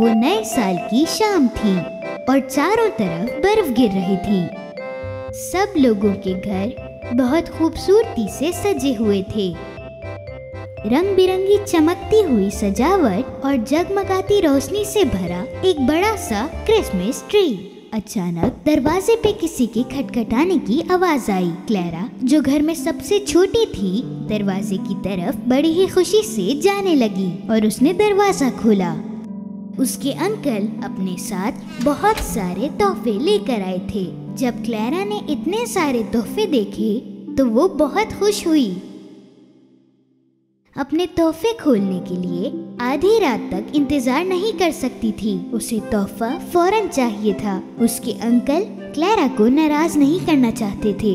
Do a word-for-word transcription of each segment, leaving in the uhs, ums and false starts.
वो नए साल की शाम थी और चारों तरफ बर्फ गिर रही थी। सब लोगों के घर बहुत खूबसूरती से सजे हुए थे। रंग बिरंगी चमकती हुई सजावट और जगमगाती रोशनी से भरा एक बड़ा सा क्रिसमस ट्री। अचानक दरवाजे पे किसी के खटखटाने की आवाज आई। क्लेरा, जो घर में सबसे छोटी थी, दरवाजे की तरफ बड़ी ही खुशी से जाने लगी और उसने दरवाजा खोला। उसके अंकल अपने साथ बहुत सारे तोहफे लेकर आए थे। जब क्लेरा ने इतने सारे तोहफे देखे तो वो बहुत खुश हुई। अपने तोहफे खोलने के लिए आधी रात तक इंतजार नहीं कर सकती थी। उसे तोहफा फौरन चाहिए था। उसके अंकल क्लेरा को नाराज नहीं करना चाहते थे,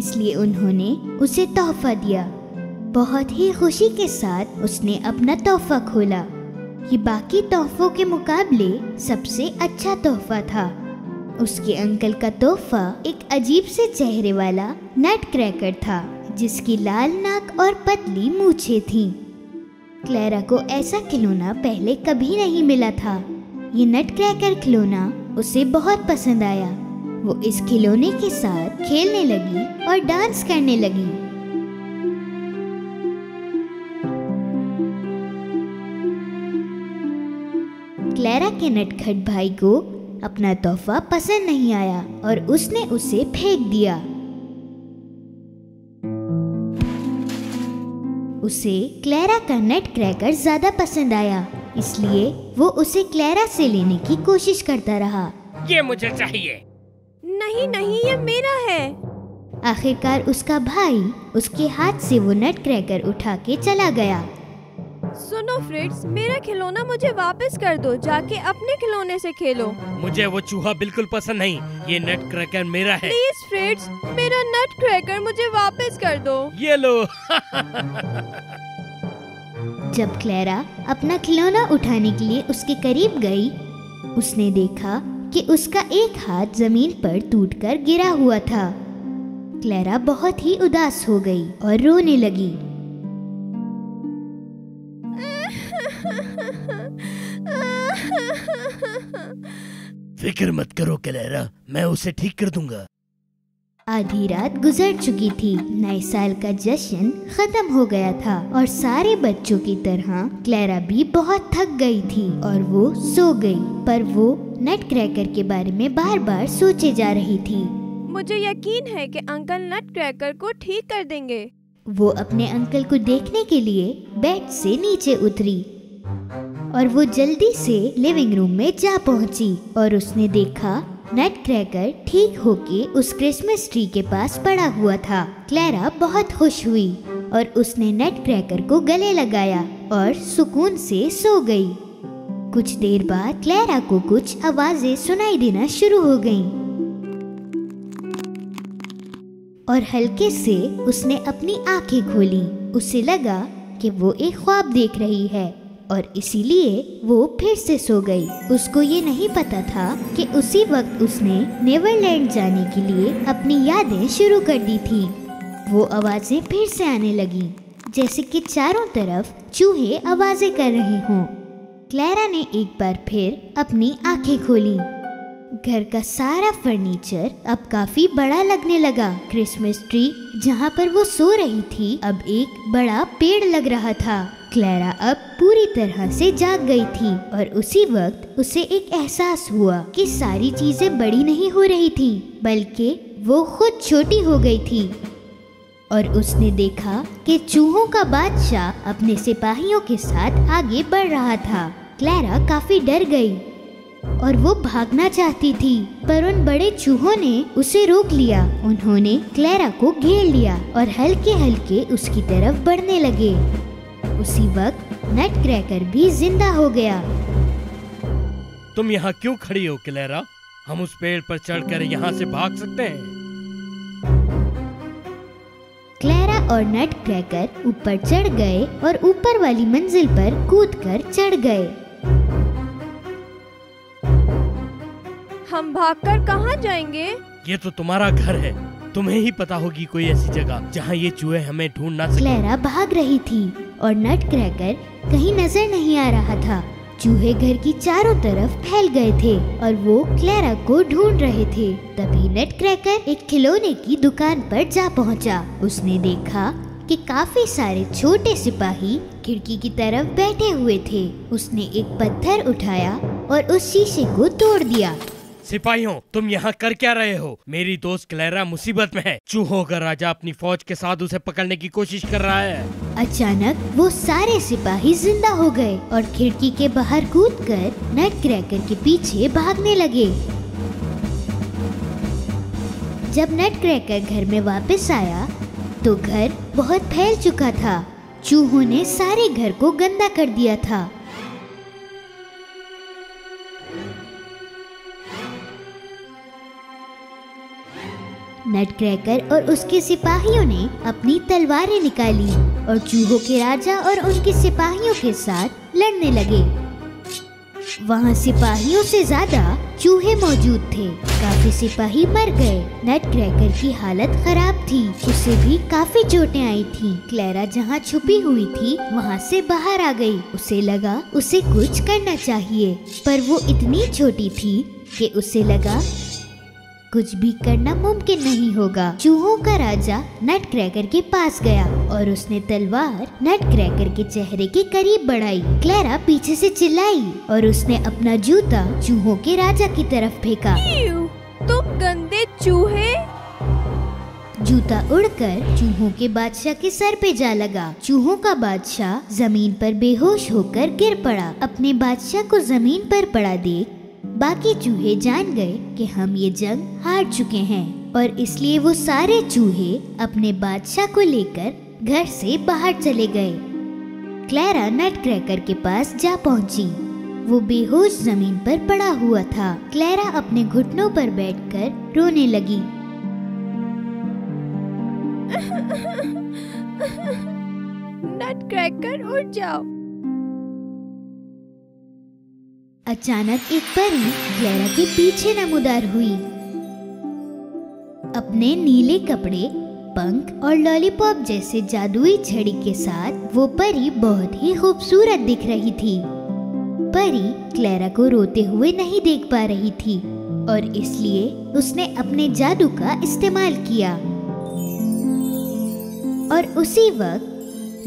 इसलिए उन्होंने उसे तोहफा दिया। बहुत ही खुशी के साथ उसने अपना तोहफा खोला। ये बाकी तोहफों के मुकाबले सबसे अच्छा तोहफा था। उसके अंकल का तोहफा एक अजीब से चेहरे वाला नटक्रैकर था, जिसकी लाल नाक और पतली मूछें थीं। क्लेरा को ऐसा खिलौना पहले कभी नहीं मिला था। ये नटक्रैकर खिलौना उसे बहुत पसंद आया। वो इस खिलौने के साथ खेलने लगी और डांस करने लगी। क्लेरा के नटखट भाई को अपना तोहफा पसंद नहीं आया और उसने उसे फेंक दिया। उसे क्लेरा का नटक्रैकर ज्यादा पसंद आया, इसलिए वो उसे क्लेरा से लेने की कोशिश करता रहा। ये मुझे चाहिए। नहीं नहीं, ये मेरा है। आखिरकार उसका भाई उसके हाथ से वो नटक्रैकर उठा के चला गया। सुनो फ्रिट्स, मेरा खिलौना मुझे वापस कर दो। जाके अपने खिलौने से खेलो। मुझे वो चूहा बिल्कुल पसंद नहीं। ये नटक्रैकर मेरा है। प्लीज फ्रिट्स, मेरा नटक्रैकर मुझे वापस कर दो। ये लो। जब क्लेरा अपना खिलौना उठाने के लिए उसके करीब गई, उसने देखा कि उसका एक हाथ जमीन पर टूटकर गिरा हुआ था। क्लेरा बहुत ही उदास हो गई और रोने लगी। फिक्र मत करो क्लेरा, मैं उसे ठीक कर दूंगा। आधी रात गुजर चुकी थी। नए साल का जश्न खत्म हो गया था और सारे बच्चों की तरह क्लेरा भी बहुत थक गई थी और वो सो गई। पर वो नटक्रैकर के बारे में बार बार सोचे जा रही थी। मुझे यकीन है कि अंकल नटक्रैकर को ठीक कर देंगे। वो अपने अंकल को देखने के लिए बेड से नीचे उतरी और वो जल्दी से लिविंग रूम में जा पहुंची और उसने देखा नटक्रैकर ठीक होके उस क्रिसमस ट्री के पास पड़ा हुआ था। क्लेरा बहुत खुश हुई और उसने नटक्रैकर को गले लगाया और सुकून से सो गई। कुछ देर बाद क्लेरा को कुछ आवाजें सुनाई देना शुरू हो गईं और हल्के से उसने अपनी आंखें खोली। उसे लगा कि वो एक ख्वाब देख रही है और इसीलिए वो फिर से सो गई। उसको ये नहीं पता था कि उसी वक्त उसने नेवरलैंड जाने के लिए अपनी यादें शुरू कर दी थी। वो आवाजें फिर से आने लगी, जैसे कि चारों तरफ चूहे आवाजें कर रहे हों। क्लेरा ने एक बार फिर अपनी आंखें खोली। घर का सारा फर्नीचर अब काफी बड़ा लगने लगा। क्रिसमस ट्री जहाँ पर वो सो रही थी अब एक बड़ा पेड़ लग रहा था। क्लेरा अब पूरी तरह से जाग गई थी और उसी वक्त उसे एक एहसास हुआ कि सारी चीजें बड़ी नहीं हो रही थी, बल्कि वो खुद छोटी हो गई थी। और उसने देखा कि चूहों का बादशाह अपने सिपाहियों के साथ आगे बढ़ रहा था। क्लेरा काफी डर गई और वो भागना चाहती थी, पर उन बड़े चूहों ने उसे रोक लिया। उन्होंने क्लेरा को घेर लिया और हल्के हल्के उसकी तरफ बढ़ने लगे। उसी वक्त नटक्रैकर भी जिंदा हो गया। तुम यहाँ क्यों खड़ी हो क्लेरा? हम उस पेड़ पर चढ़कर यहाँ से भाग सकते हैं। क्लेरा और नटक्रैकर ऊपर चढ़ गए और ऊपर वाली मंजिल पर कूदकर चढ़ गए। हम भागकर कहाँ जाएंगे? ये तो तुम्हारा घर है, तुम्हें ही पता होगी कोई ऐसी जगह जहाँ ये चूहे हमें ढूंढ ना सके। क्लेरा भाग रही थी और नटक्रैकर कहीं नजर नहीं आ रहा था। चूहे घर की चारों तरफ फैल गए थे और वो क्लेरा को ढूंढ रहे थे। तभी नटक्रैकर एक खिलौने की दुकान पर जा पहुंचा। उसने देखा कि काफी सारे छोटे सिपाही खिड़की की तरफ बैठे हुए थे। उसने एक पत्थर उठाया और उस शीशे को तोड़ दिया। सिपाहियों, तुम यहाँ कर क्या रहे हो? मेरी दोस्त क्लेरा मुसीबत में है। चूहों का राजा अपनी फौज के साथ उसे पकड़ने की कोशिश कर रहा है। अचानक वो सारे सिपाही जिंदा हो गए और खिड़की के बाहर कूदकर नटक्रैकर के पीछे भागने लगे। जब नटक्रैकर घर में वापस आया तो घर बहुत फैल चुका था। चूहों ने सारे घर को गंदा कर दिया था। नटक्रैकर और उसके सिपाहियों ने अपनी तलवारें निकाली और चूहों के राजा और उनके सिपाहियों के साथ लड़ने लगे। वहाँ सिपाहियों से ज्यादा चूहे मौजूद थे। काफी सिपाही मर गए। नटक्रैकर की हालत खराब थी, उसे भी काफी चोटें आई थी। क्लेरा जहाँ छुपी हुई थी वहाँ से बाहर आ गई। उसे लगा उसे कुछ करना चाहिए, पर वो इतनी छोटी थी कि उसे लगा कुछ भी करना मुमकिन नहीं होगा। चूहों का राजा नटक्रैकर के पास गया और उसने तलवार नटक्रैकर के चेहरे के करीब बढ़ाई। क्लेरा पीछे से चिल्लाई और उसने अपना जूता चूहों के राजा की तरफ फेंका। तुम गंदे चूहे! जूता उड़कर चूहों के बादशाह के सर पे जा लगा। चूहों का बादशाह जमीन पर बेहोश होकर गिर पड़ा। अपने बादशाह को जमीन पर पड़ा देख बाकी चूहे जान गए कि हम ये जंग हार चुके हैं और इसलिए वो सारे चूहे अपने बादशाह को लेकर घर से बाहर चले गए। क्लेरा नटक्रैकर के पास जा पहुंची। वो बेहोश जमीन पर पड़ा हुआ था। क्लेरा अपने घुटनों पर बैठकर रोने लगी। नटक्रैकर उठ जाओ। अचानक एक परी क्लेरा के पीछे नमूदार हुई। अपने नीले कपड़े, पंख और लॉलीपॉप जैसे जादुई छड़ी के साथ वो परी बहुत ही खूबसूरत दिख रही थी। परी क्लेरा को रोते हुए नहीं देख पा रही थी और इसलिए उसने अपने जादू का इस्तेमाल किया और उसी वक्त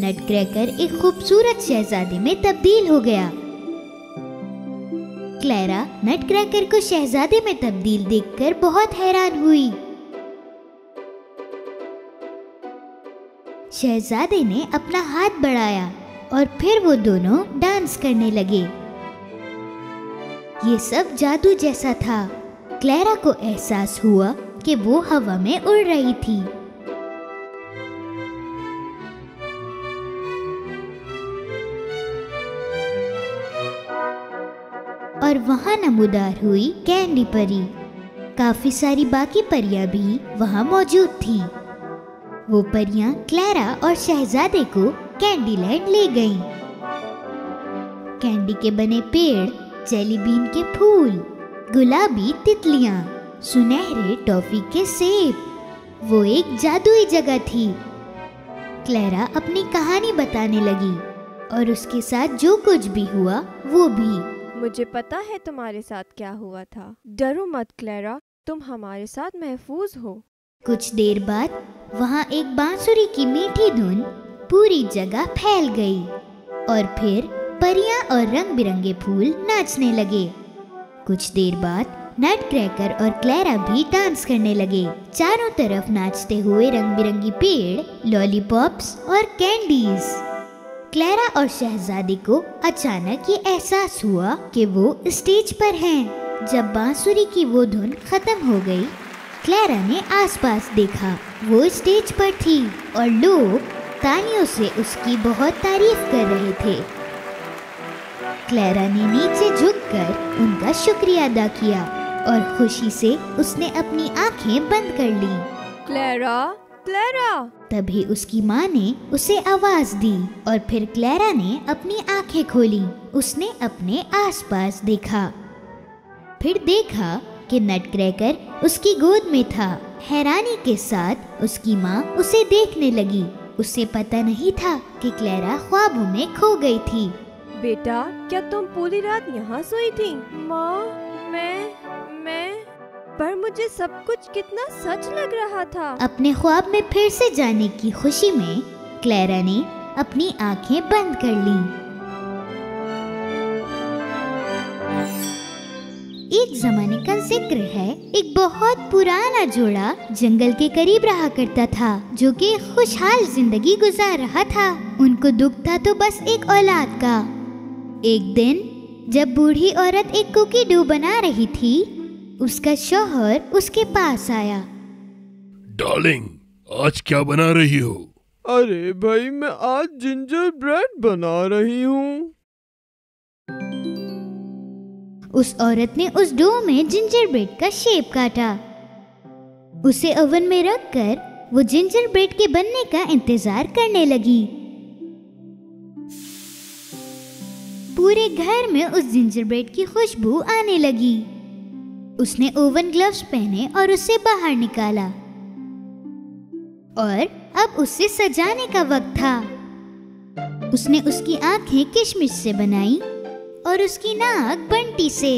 नटक्रैकर एक खूबसूरत शहजादे में तब्दील हो गया। क्लेरा नटक्रैकर को शहजादे में तब्दील देखकर बहुत हैरान हुई। शहजादे ने अपना हाथ बढ़ाया और फिर वो दोनों डांस करने लगे। ये सब जादू जैसा था। क्लेरा को एहसास हुआ कि वो हवा में उड़ रही थी। और वहाँ नमूदार हुई कैंडी परी। काफी सारी बाकी परियां भी वहाँ मौजूद थी। वो परियां क्लेरा और शहजादे को कैंडी लैंड ले गईं। कैंडी के बने पेड़, जेलीबीन के फूल, गुलाबी तितलियां, सुनहरे टॉफी के सेब, वो एक जादुई जगह थी। क्लेरा अपनी कहानी बताने लगी और उसके साथ जो कुछ भी हुआ वो भी। मुझे पता है तुम्हारे साथ क्या हुआ था। डरो मत क्लेरा, तुम हमारे साथ महफूज हो। कुछ देर बाद वहाँ एक बांसुरी की मीठी धुन पूरी जगह फैल गई और फिर परियां और रंग बिरंगे फूल नाचने लगे। कुछ देर बाद नटक्रैकर और क्लेरा भी डांस करने लगे। चारों तरफ नाचते हुए रंग बिरंगी पेड़, लॉलीपॉप्स और कैंडीज। क्लेरा और शहजादी को अचानक ये एहसास हुआ कि वो स्टेज पर हैं। जब बांसुरी की वो धुन खत्म हो गई, क्लेरा ने आसपास देखा। वो स्टेज पर थी और लोग तालियों से उसकी बहुत तारीफ कर रहे थे। क्लेरा ने नीचे झुककर उनका शुक्रिया अदा किया और खुशी से उसने अपनी आंखें बंद कर ली। Clara, Clara! तभी उसकी माँ ने उसे आवाज दी और फिर क्लेरा ने अपनी आंखें खोली। उसने अपने आसपास देखा, फिर देखा कि नटक्रैकर उसकी गोद में था। हैरानी के साथ उसकी माँ उसे देखने लगी। उसे पता नहीं था कि क्लेरा ख्वाबों में खो गई थी। बेटा, क्या तुम पूरी रात यहाँ सोई थी? माँ, मैं मैं पर मुझे सब कुछ कितना सच लग रहा था। अपने ख्वाब में फिर से जाने की खुशी में क्लेरा ने अपनी आंखें बंद कर लीं। एक जमाने का जिक्र है, एक बहुत पुराना जोड़ा जंगल के करीब रहा करता था, जो कि खुशहाल जिंदगी गुजार रहा था। उनको दुख था तो बस एक औलाद का। एक दिन जब बूढ़ी औरत एक कुकी डो बना रही थी, उसका शौहर उसके पास आया। डार्लिंग, आज क्या बना रही हो? अरे भाई, मैं आज जिंजर ब्रेड बना रही हूँ। उस औरत ने उस डो में जिंजर ब्रेड का शेप काटा। उसे ओवन में रखकर वो जिंजर ब्रेड के बनने का इंतजार करने लगी। पूरे घर में उस जिंजर ब्रेड की खुशबू आने लगी। उसने ओवन ग्लव्स पहने और उसे बाहर निकाला, और अब उसे सजाने का वक्त था। उसने उसकी आंखें किशमिश से बनाई और उसकी नाक बंटी से,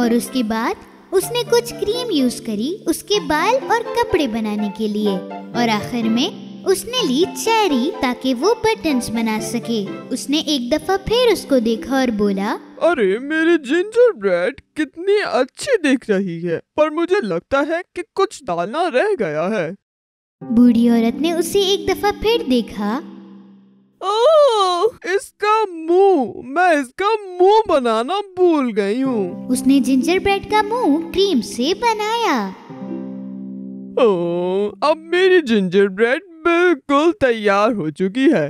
और उसके बाद उसने कुछ क्रीम यूज करी उसके बाल और कपड़े बनाने के लिए, और आखिर में उसने ली चेरी ताकि वो बटन्स बना सके। उसने एक दफा फिर उसको देखा और बोला, अरे मेरी जिंजर ब्रेड कितनी अच्छी दिख रही है, पर मुझे लगता है कि कुछ दाना रह गया है। बूढ़ी औरत ने उसे एक दफा फिर देखा। ओह, इसका मुंह, मैं इसका मुंह बनाना भूल गई हूँ। उसने जिंजर ब्रेड का मुंह क्रीम से बनाया। ओह, अब मेरी जिंजर ब्रेड बिल्कुल तैयार हो चुकी है।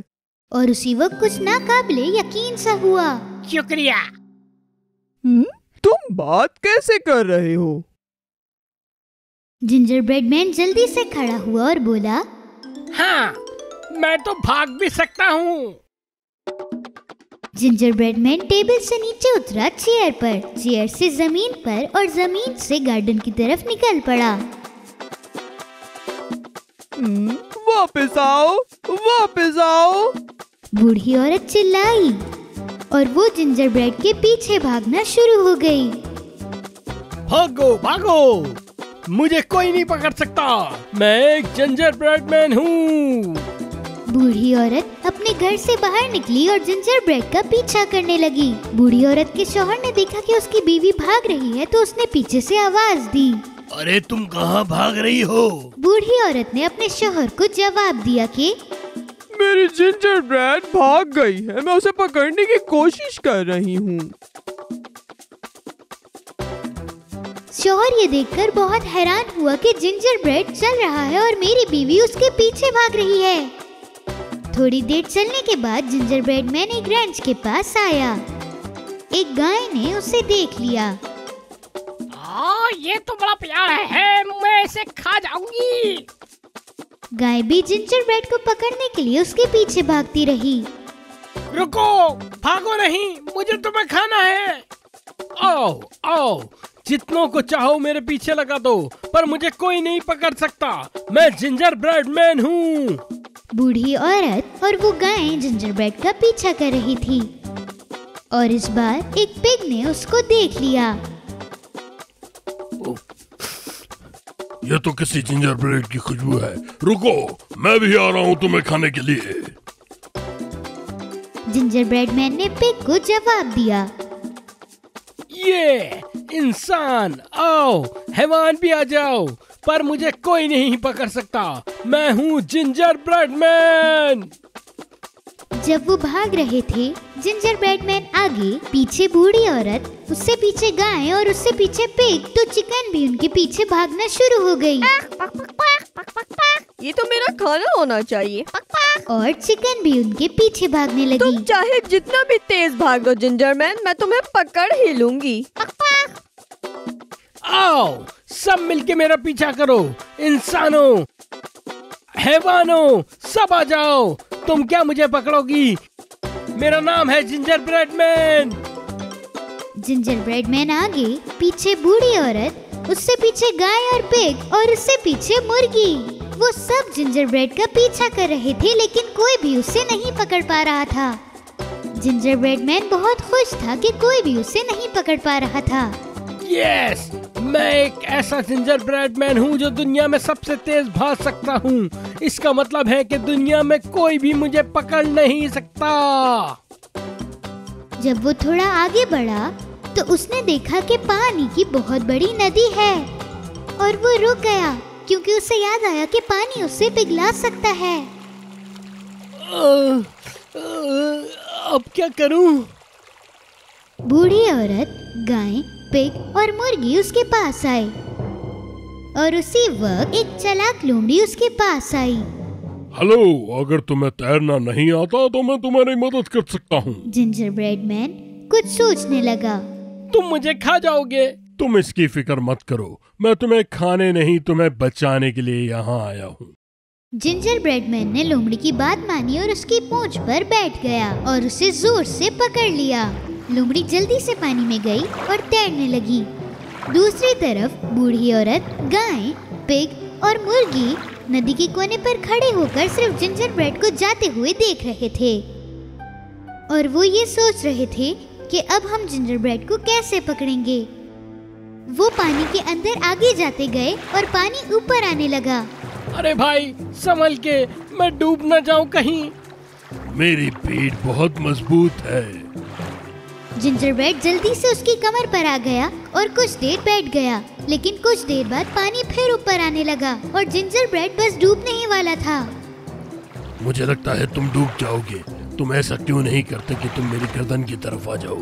और उसी वक्त कुछ नाकाबिले यकीन सा हुआ। शुक्रिया। हम्म, तुम बात कैसे कर रहे हो? जिंजर ब्रेड मैन जल्दी से खड़ा हुआ और बोला, हाँ, मैं तो भाग भी सकता हूँ। जिंजर ब्रेड मैन टेबल से नीचे उतरा चेयर पर, चेयर से जमीन पर, और जमीन से गार्डन की तरफ निकल पड़ा। हम्म, वापस आओ, वापस आओ! बूढ़ी औरत चिल्लाई और वो जिंजर ब्रेड के पीछे भागना शुरू हो गई। भागो, भागो! मुझे कोई नहीं पकड़ सकता, मैं एक जिंजर ब्रेड मैन हूँ। बूढ़ी औरत अपने घर से बाहर निकली और जिंजर ब्रेड का पीछा करने लगी। बूढ़ी औरत के शौहर ने देखा कि उसकी बीवी भाग रही है, तो उसने पीछे से आवाज दी, अरे तुम कहाँ भाग रही हो? बूढ़ी औरत ने अपने शौहर को जवाब दिया कि मेरी जिंजर ब्रेड भाग गई है, मैं उसे पकड़ने की कोशिश कर रही हूँ। शौहर ये देखकर बहुत हैरान हुआ कि जिंजर ब्रेड चल रहा है और मेरी बीवी उसके पीछे भाग रही है। थोड़ी देर चलने के बाद जिंजर ब्रेड मैन एक रेंच के पास आया। एक गाय ने उसे देख लिया। आ, ये तो बड़ा प्यारा है, मैं इसे खा जाऊंगी। गाय भी जिंजर ब्रेड को पकड़ने के लिए उसके पीछे भागती रही। रुको, भागो नहीं, मुझे तुम्हें खाना है। आओ, आओ, जितनों को चाहो मेरे पीछे लगा दो, पर मुझे कोई नहीं पकड़ सकता, मैं जिंजर ब्रेड मैन हूँ। बूढ़ी औरत और वो गाय जिंजर ब्रेड का पीछा कर रही थी, और इस बार एक पिग ने उसको देख लिया। यह तो किसी जिंजर ब्रेड की खुशबू है, रुको, मैं भी आ रहा हूँ तुम्हें खाने के लिए। जिंजर ब्रेड मैन ने पिग को जवाब दिया, ये इंसान, आओ, हैवान भी आ जाओ, पर मुझे कोई नहीं पकड़ सकता, मैं हूँ जिंजर ब्रेड मैन। जब वो भाग रहे थे, जिंजर ब्रेड मैन आगे, पीछे बूढ़ी औरत, उससे पीछे गाय और उससे पीछे पिग, तो चिकन भी उनके पीछे भागना शुरू हो गई। पाक पाक पाक पाक पाक। ये तो मेरा खाना होना चाहिए। पाक पाक। और चिकन भी उनके पीछे भागने लगी। तुम चाहे जितना भी तेज भाग लो जिंजर मैन, मैं तुम्हें पकड़ ही लूंगी। पाक पाक। आओ, सब मिलके मेरा पीछा करो, इंसानों, हैवानों, सब आ जाओ, तुम क्या मुझे पकड़ोगी? मेरा नाम है gingerbread man. Gingerbread man आगे, पीछे बूढ़ी औरत, उससे पीछे गाय और पिग, और उससे पीछे मुर्गी। वो सब जिंजर ब्रेड का पीछा कर रहे थे, लेकिन कोई भी उसे नहीं पकड़ पा रहा था। जिंजरब्रेड मैन बहुत खुश था कि कोई भी उसे नहीं पकड़ पा रहा था। यस, मैं एक ऐसा जिंजरब्रेड मैन हूँ जो दुनिया में सबसे तेज भाग सकता हूँ। इसका मतलब है कि दुनिया में कोई भी मुझे पकड़ नहीं सकता। जब वो थोड़ा आगे बढ़ा तो उसने देखा कि पानी की बहुत बड़ी नदी है और वो रुक गया क्योंकि उसे याद आया कि पानी उससे पिघला सकता है। अब क्या करूं? बूढ़ी औरत, गाय, पिग और मुर्गी उसके पास आई और उसी वक्त एक चालाक लोमड़ी उसके पास आई। हेलो, अगर तुम्हें तैरना नहीं आता तो मैं तुम्हारी मदद कर सकता हूँ। जिंजरब्रेड मैन कुछ सोचने लगा। तुम मुझे खा जाओगे। तुम इसकी फिक्र मत करो, मैं तुम्हें खाने नहीं तुम्हें बचाने के लिए यहाँ आया हूँ। जिंजरब्रेड मैन ने लोमड़ी की बात मानी और उसकी पूंछ पर बैठ गया और उसे जोर से पकड़ लिया। लोमड़ी जल्दी से पानी में गई और तैरने लगी। दूसरी तरफ बूढ़ी औरत, गाय, पिग और मुर्गी नदी के कोने पर खड़े होकर सिर्फ जिंजरब्रेड को जाते हुए देख रहे थे और वो ये सोच रहे थे कि अब हम जिंजरब्रेड को कैसे पकड़ेंगे। वो पानी के अंदर आगे जाते गए और पानी ऊपर आने लगा। अरे भाई, संभल के, मैं डूब ना जाऊं कहीं। मेरी पीठ बहुत मजबूत है। जिंजरब्रेड जल्दी से उसकी कमर पर आ गया और कुछ देर बैठ गया, लेकिन कुछ देर बाद पानी फिर ऊपर आने लगा और जिंजरब्रेड बस डूबने ही वाला था। मुझे लगता है तुम डूब जाओगे। तुम ऐसा क्यों नहीं करते कि तुम मेरी गर्दन की तरफ आ जाओ?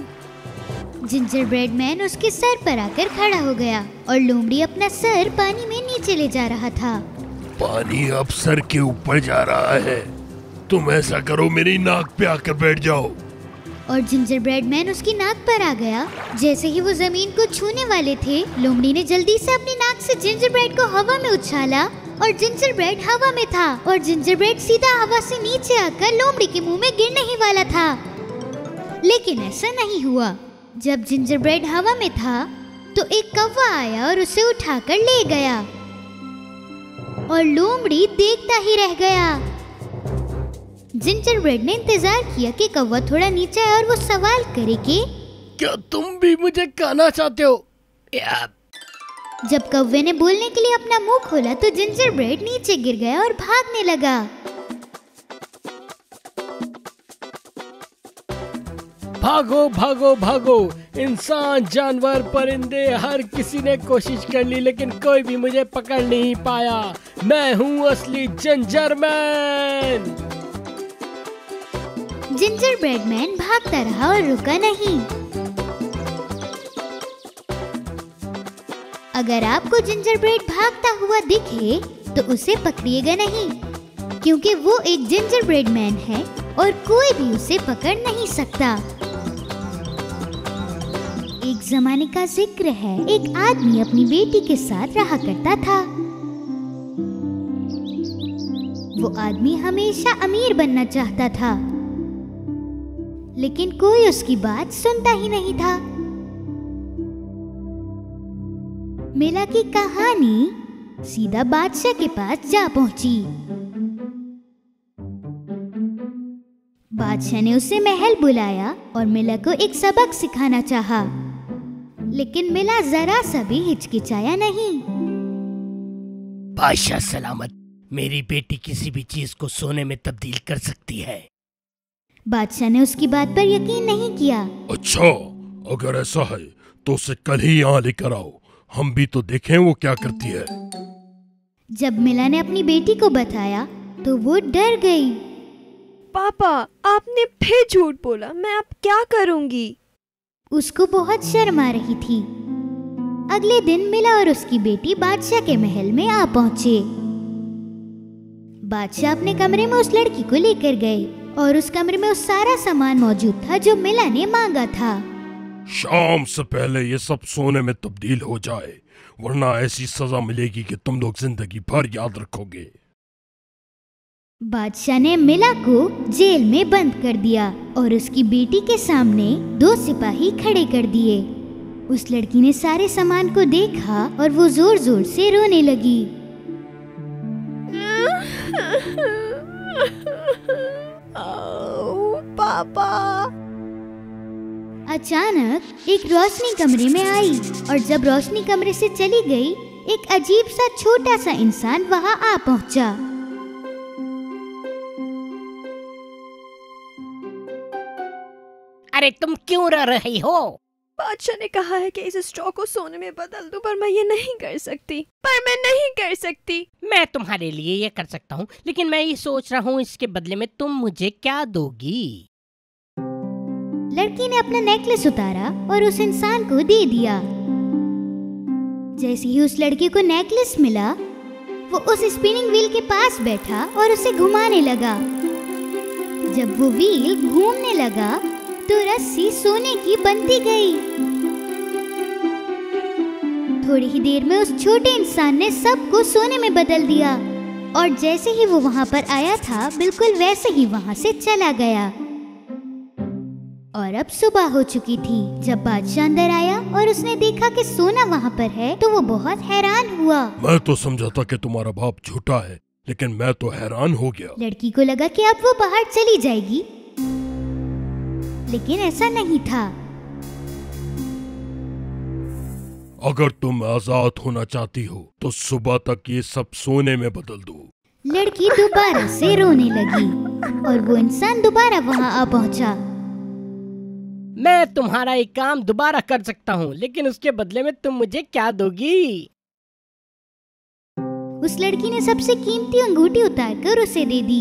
जिंजरब्रेड मैन उसके सर पर आकर खड़ा हो गया और लोमड़ी अपना सर पानी में नीचे ले जा रहा था। पानी अब सर के ऊपर जा रहा है। तुम ऐसा करो, मेरी नाक पे आकर बैठ जाओ। और जिंजरब्रेड मैन उसकी नाक पर आ गया। जैसे ही वो जमीन को छूने वाले थे, लोमड़ी ने जल्दी से अपनी नाक से जिंजरब्रेड को हवा में उछाला और जिंजरब्रेड हवा में था और जिंजरब्रेड सीधा हवा से नीचे आकर लोमड़ी के मुंह में गिरने ही वाला था, लेकिन ऐसा नहीं हुआ। जब जिंजरब्रेड हवा में था तो एक कौवा आया और उसे उठाकर ले गया और लोमड़ी देखता ही रह गया। जिंजरब्रेड ने इंतजार किया कि कौवा थोड़ा नीचे आए और वो सवाल करे कि क्या तुम भी मुझे खाना चाहते हो? जब कौवे ने बोलने के लिए अपना मुंह खोला तो जिंजरब्रेड नीचे गिर गया और भागने लगा। भागो भागो भागो! इंसान, जानवर, परिंदे, हर किसी ने कोशिश कर ली, लेकिन कोई भी मुझे पकड़ नहीं पाया। मैं हूँ असली जिंजरमैन। जिंजरब्रेड मैन भागता रहा और रुका नहीं। अगर आपको जिंजरब्रेड भागता हुआ दिखे तो उसे पकड़िएगा नहीं, क्योंकि वो एक जिंजरब्रेड मैन है और कोई भी उसे पकड़ नहीं सकता। एक जमाने का जिक्र है, एक आदमी अपनी बेटी के साथ रहा करता था। वो आदमी हमेशा अमीर बनना चाहता था, लेकिन कोई उसकी बात सुनता ही नहीं था। मेला की कहानी सीधा बादशाह के पास जा पहुंची। बादशाह ने उसे महल बुलाया और मेला को एक सबक सिखाना चाहा, लेकिन मेला जरा सा भी हिचकिचाया नहीं। बादशाह सलामत, मेरी बेटी किसी भी चीज को सोने में तब्दील कर सकती है। बादशाह ने उसकी बात पर यकीन नहीं किया। अच्छा, अगर ऐसा है तो उसे कल ही यहाँ लेकर आओ, हम भी तो देखें वो क्या करती है। जब मिला ने अपनी बेटी को बताया तो वो डर गई। पापा, आपने फिर झूठ बोला, मैं अब क्या करूँगी? उसको बहुत शर्म आ रही थी। अगले दिन मिला और उसकी बेटी बादशाह के महल में आ पहुँचे। बादशाह अपने कमरे में उस लड़की को लेकर गए और उस कमरे में उस सारा सामान मौजूद था जो मिला ने मांगा था। शाम से पहले ये सब सोने में तब्दील हो जाए, वरना ऐसी सजा मिलेगी कि तुम लोग जिंदगी भर याद रखोगे। बादशाह ने मिला को जेल में बंद कर दिया और उसकी बेटी के सामने दो सिपाही खड़े कर दिए। उस लड़की ने सारे सामान को देखा और वो जोर जोर से रोने लगी। पापा, अचानक एक रोशनी कमरे में आई और जब रोशनी कमरे से चली गई, एक अजीब सा छोटा सा इंसान वहां आ पहुंचा। अरे तुम क्यों रो रही हो? बादशाह ने कहा है कि इस स्ट्रॉ को सोने में बदल दूं, पर मैं ये नहीं कर सकती। पर मैं नहीं कर सकती। मैं तुम्हारे लिए ये कर सकता हूँ, लेकिन मैं ये सोच रहा हूँ इसके बदले में तुम मुझे क्या दोगी? लड़की ने अपना नेकलेस उतारा और उस इंसान को दे दिया। जैसे ही उस लड़की को नेकलेस मिला, वो उस स्पिनिंग व्हील के पास बैठा और उसे घुमाने लगा। जब वो व्हील घूमने लगा तो रस्सी सोने की बनती गई। थोड़ी ही देर में उस छोटे इंसान ने सबको सोने में बदल दिया और जैसे ही वो वहां पर आया था, बिल्कुल वैसे ही वहां से चला गया। और अब सुबह हो चुकी थी। जब बादशाह अंदर आया और उसने देखा कि सोना वहां पर है, तो वो बहुत हैरान हुआ। मैं तो समझा था कि तुम्हारा बाप झूठा है, लेकिन मैं तो हैरान हो गया। लड़की को लगा कि अब वो बाहर चली जाएगी, लेकिन ऐसा नहीं था। अगर तुम आजाद होना चाहती हो तो सुबह तक ये सब सोने में बदल दो। लड़की दोबारा से रोने लगी और वो इंसान दोबारा वहाँ आ पहुँचा। मैं तुम्हारा ये काम दोबारा कर सकता हूँ, लेकिन उसके बदले में तुम मुझे क्या दोगी? उस लड़की ने सबसे कीमती अंगूठी उतारकर उसे दे दी।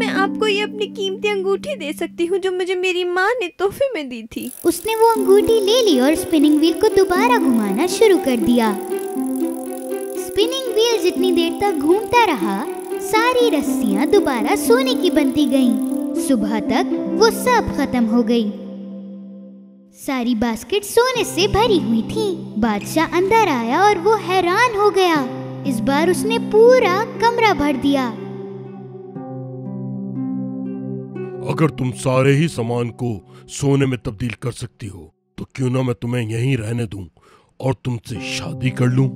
मैं आपको ये अपनी कीमती अंगूठी दे सकती हूँ जो मुझे मेरी माँ ने तोहफे में दी थी। उसने वो अंगूठी ले ली और स्पिनिंग व्हील को दोबारा घुमाना शुरू कर दिया। स्पिनिंग व्हील जितनी देर तक घूमता रहा, सारी रस्सियाँ दोबारा सोने की बनती गईं। सुबह तक वो सब खत्म हो गई। सारी बास्केट सोने से भरी हुई थी। बादशाह अंदर आया और वो हैरान हो गया। इस बार उसने पूरा कमरा भर दिया। अगर तुम सारे ही सामान को सोने में तब्दील कर सकती हो तो क्यों ना मैं तुम्हें यहीं रहने दूं और तुमसे शादी कर लूं।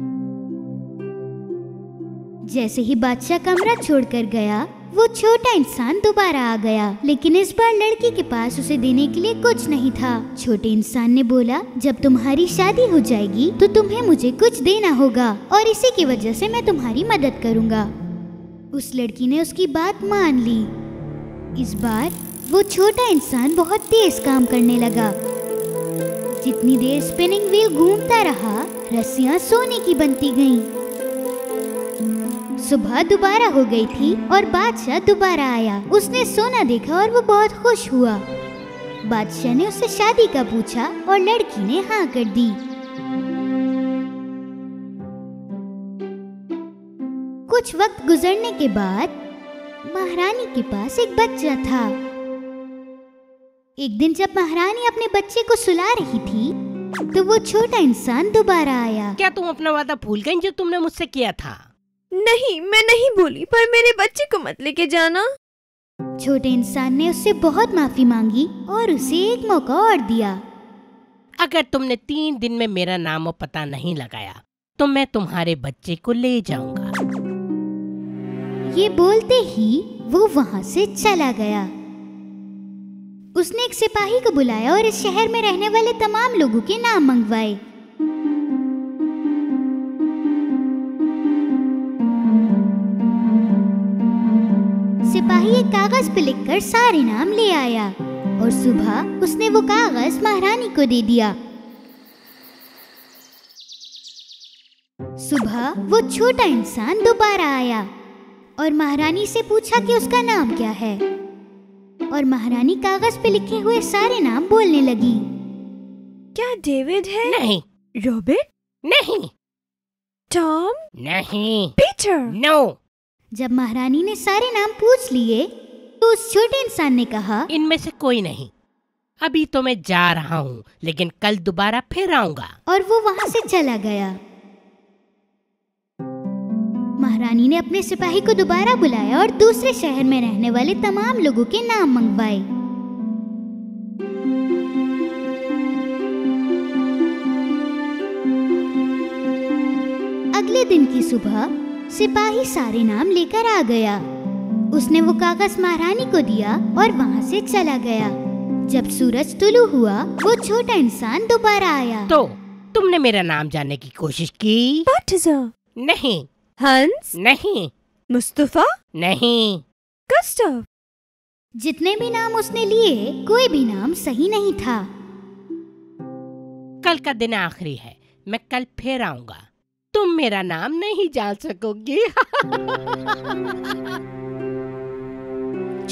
जैसे ही बादशाह कमरा छोड़कर गया, वो छोटा इंसान दोबारा आ गया, लेकिन इस बार लड़की के पास उसे देने के लिए कुछ नहीं था। छोटे इंसान ने बोला, जब तुम्हारी शादी हो जाएगी तो तुम्हें मुझे कुछ देना होगा और इसी की वजह से मैं तुम्हारी मदद करूँगा। उस लड़की ने उसकी बात मान ली। इस बार वो छोटा इंसान बहुत तेज काम करने लगा। जितनी देर स्पिनिंग व्हील घूमता रहा, रस्सियां सोने की बनती गईं। सुबह दोबारा हो गई थी और बादशाह दोबारा आया। उसने सोना देखा और वो बहुत खुश हुआ। बादशाह ने उससे शादी का पूछा और लड़की ने हाँ कर दी। कुछ वक्त गुजरने के बाद महारानी के पास एक बच्चा था। एक दिन जब महारानी अपने बच्चे को सुला रही थी, तो वो छोटा इंसान दोबारा आया। क्या तुम अपना वादा भूल गई जो तुमने मुझसे किया था? नहीं, मैं नहीं भूली, पर मेरे बच्चे को मत लेके जाना। छोटे इंसान ने उससे बहुत माफी मांगी और उसे एक मौका और दिया। अगर तुमने तीन दिन में मेरा नाम और पता नहीं लगाया तो मैं तुम्हारे बच्चे को ले जाऊँगा। ये बोलते ही वो वहाँ से चला गया। उसने एक सिपाही को बुलाया और इस शहर में रहने वाले तमाम लोगों के नाम मंगवाए। सिपाही एक कागज पे लिखकर सारे नाम ले आया और सुबह उसने वो कागज महारानी को दे दिया। सुबह वो छोटा इंसान दोबारा आया और महारानी से पूछा कि उसका नाम क्या है, और महारानी कागज पे लिखे हुए सारे नाम बोलने लगी। क्या डेविड है? नहीं। रॉबर्ट? नहीं। टॉम? नहीं। पीटर? नो। जब महारानी ने सारे नाम पूछ लिए तो उस छोटे इंसान ने कहा, इनमें से कोई नहीं। अभी तो मैं जा रहा हूँ, लेकिन कल दोबारा फिर आऊंगा। और वो वहाँ से चला गया। महारानी ने अपने सिपाही को दोबारा बुलाया और दूसरे शहर में रहने वाले तमाम लोगों के नाम मंगवाए। अगले दिन की सुबह सिपाही सारे नाम लेकर आ गया। उसने वो कागज महारानी को दिया और वहाँ से चला गया। जब सूरज तुलू हुआ वो छोटा इंसान दोबारा आया। तो तुमने मेरा नाम जानने की कोशिश की? नहीं। हंस? नहीं। मुस्तफा? नहीं। कस्टव? जितने भी नाम उसने लिए कोई भी नाम सही नहीं था। कल का दिन आखिरी है, मैं कल फिर आऊंगा। तुम मेरा नाम नहीं जान सकोगी।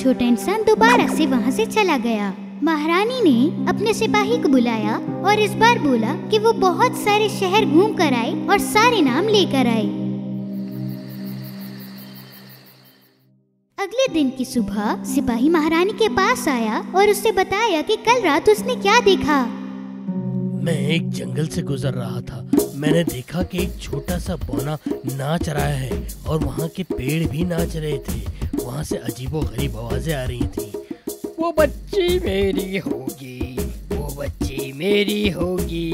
छोटा इंसान दोबारा से वहाँ से चला गया। महारानी ने अपने सिपाही को बुलाया और इस बार बोला कि वो बहुत सारे शहर घूम कर आए और सारे नाम लेकर आए। अगले दिन की सुबह सिपाही महारानी के पास आया और उससे बताया कि कल रात उसने क्या देखा। मैं एक जंगल से गुजर रहा था। मैंने देखा कि एक छोटा सा बौना नाच रहा है और वहाँ के पेड़ भी नाच रहे थे। वहाँ से अजीबोगरीब आवाजें आ रही थी। वो बच्ची मेरी होगी, वो बच्ची मेरी होगी,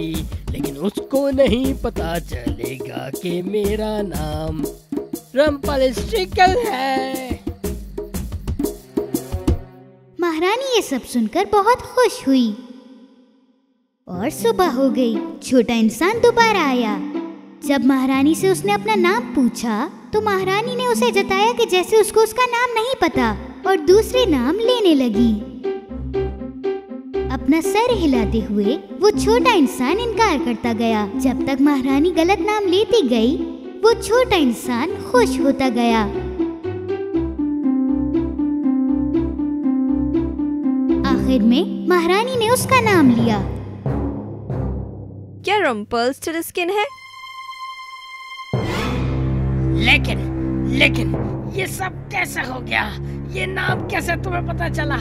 लेकिन उसको नहीं पता चलेगा कि मेरा नाम रम्पलस्टिकल है। रानी ये सब सुनकर बहुत खुश हुई और सुबह हो गई। छोटा इंसान दोबारा आया। जब महारानी से उसने अपना नाम पूछा तो महारानी ने उसे जताया कि जैसे उसको उसका नाम नहीं पता, और दूसरे नाम लेने लगी। अपना सर हिलाते हुए वो छोटा इंसान इनकार करता गया। जब तक महारानी गलत नाम लेती गई वो छोटा इंसान खुश होता गया। आखिर में महारानी ने उसका नाम लिया। क्या रम्पलस्टिल्टस्किन है? लेकिन लेकिन ये सब कैसे हो गया? ये नाम कैसे तुम्हें पता चला?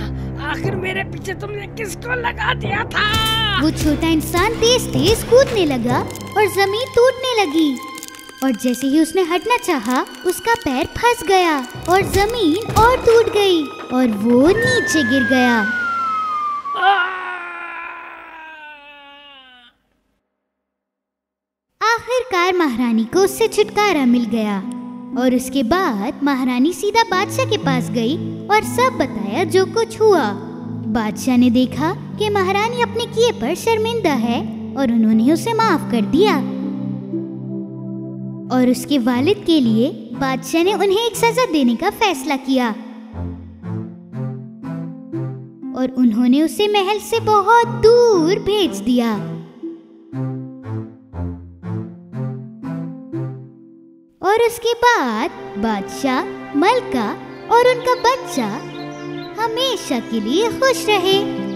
आखिर मेरे पीछे तुमने किसको लगा दिया था? वो छोटा इंसान तेज तेज कूदने लगा और जमीन टूटने लगी, और जैसे ही उसने हटना चाहा उसका पैर फंस गया और जमीन और टूट गई और वो नीचे गिर गया। आखिरकार महारानी को उससे छुटकारा मिल गया, और उसके बाद महारानी सीधा बादशाह के पास गई और सब बताया जो कुछ हुआ। बादशाह ने देखा कि महारानी अपने किए पर शर्मिंदा है और उन्होंने उसे माफ कर दिया, और उसके वालिद के लिए बादशाह ने उन्हें एक सजा देने का फैसला किया, और उन्होंने उसे महल से बहुत दूर भेज दिया। और उसके बाद बादशाह, मलका और उनका बच्चा हमेशा के लिए खुश रहे।